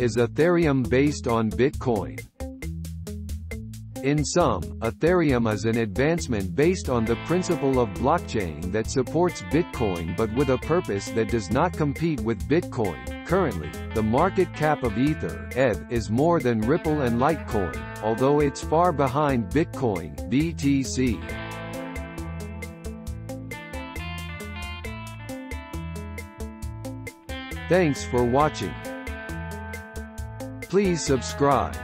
Is Ethereum based on Bitcoin? In sum, Ethereum is an advancement based on the principle of blockchain that supports Bitcoin but with a purpose that does not compete with Bitcoin. Currently, the market cap of Ether (ETH) is more than Ripple and Litecoin, although it's far behind Bitcoin (BTC). Thanks for watching. Please subscribe.